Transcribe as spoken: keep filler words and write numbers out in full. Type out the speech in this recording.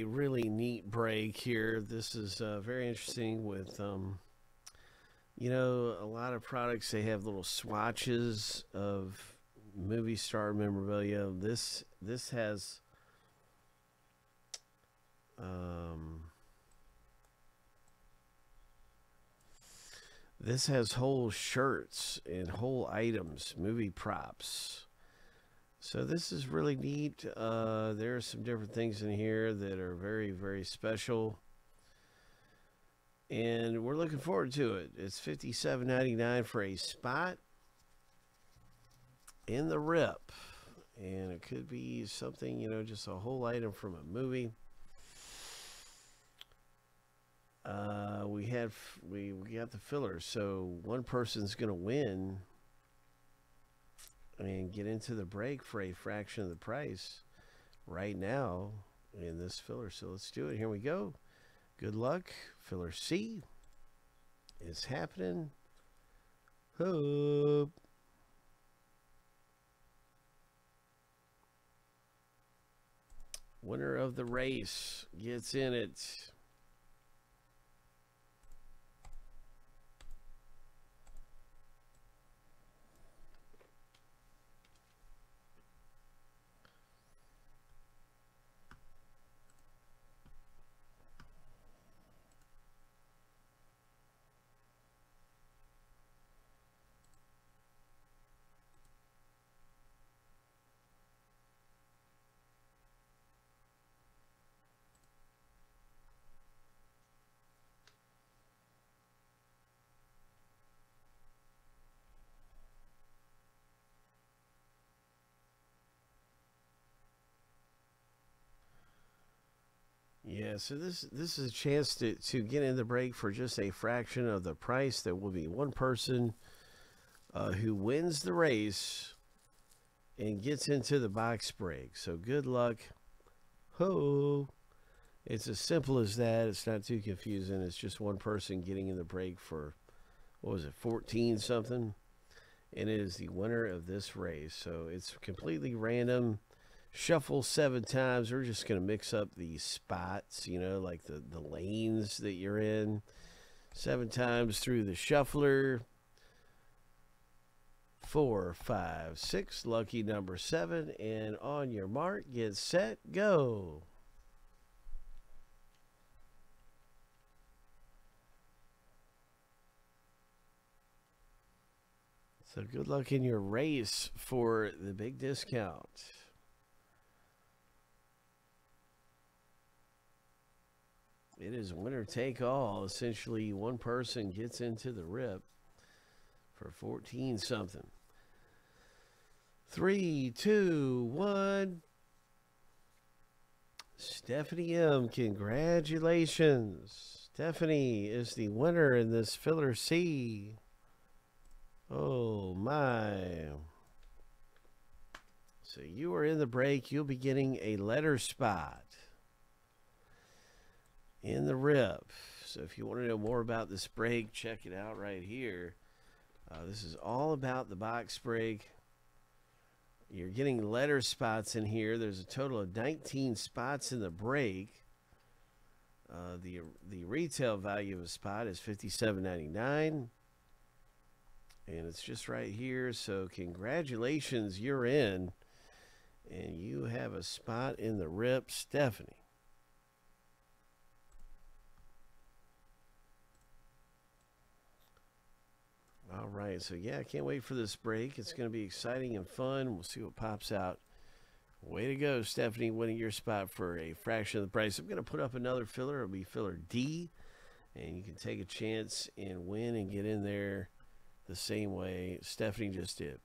a really neat break here. This is uh, very interesting with, um, you know, a lot of products, they have little swatches of movie star memorabilia. This, this has, um, this has whole shirts and whole items, movie props. So this is really neat. Uh, there are some different things in here that are very, very special. And we're looking forward to it. It's fifty-seven ninety-nine for a spot in the rip. And it could be something, you know, just a whole item from a movie. Uh, we had, we, we got the filler. So one person's going to win and get into the break for a fraction of the price right now in this filler. So let's do it. Here we go. Good luck. Filler C is happening. Hope. Winner of the race gets in it. Yeah, so this this is a chance to, to get in the break for just a fraction of the price. There will be one person uh, who wins the race and gets into the box break. So good luck. Ho! It's as simple as that. It's not too confusing. It's just one person getting in the break for, what was it, fourteen something? And it is the winner of this race. So it's completely random. Shuffle seven times. We're just going to mix up the spots, you know, like the, the lanes that you're in. Seven times through the shuffler. Four, five, six. Lucky number seven. And on your mark, get set, go. So good luck in your race for the big discount. It is winner take all. Essentially, one person gets into the rip for fourteen something. Three, two, one. Stephanie M. Congratulations. Stephanie is the winner in this filler C. Oh, my. So you are in the break. You'll be getting a letter spot in the rip. So if you want to know more about this break, check it out right here. Uh, this is all about the box break. You're getting letter spots in here. There's a total of nineteen spots in the break. Uh, the the retail value of a spot is fifty-seven ninety-nine, and it's just right here. So congratulations, you're in, and you have a spot in the rip, Stephanie. All right, so yeah, I can't wait for this break. It's going to be exciting and fun. We'll see what pops out. Way to go, Stephanie, winning your spot for a fraction of the price. I'm going to put up another filler. It'll be filler D, and you can take a chance and win and get in there the same way Stephanie just did.